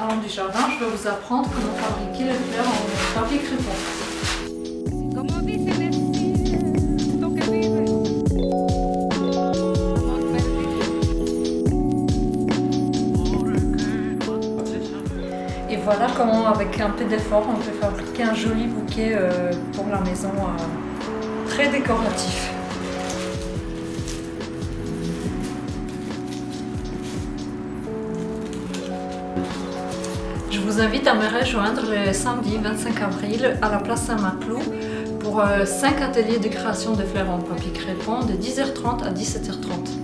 parlant du jardin, je vais vous apprendre comment fabriquer le fleur en papier crépon. Comment on dit, c'est merci, donc à vivre. Et voilà comment, avec un peu d'effort, on peut fabriquer un joli bouquet pour la maison, très décoratif. Je vous invite à me rejoindre le samedi 25 avril à la place Saint-Maclou pour 5 ateliers de création de fleurs en papier crépon de 10h30 à 17h30.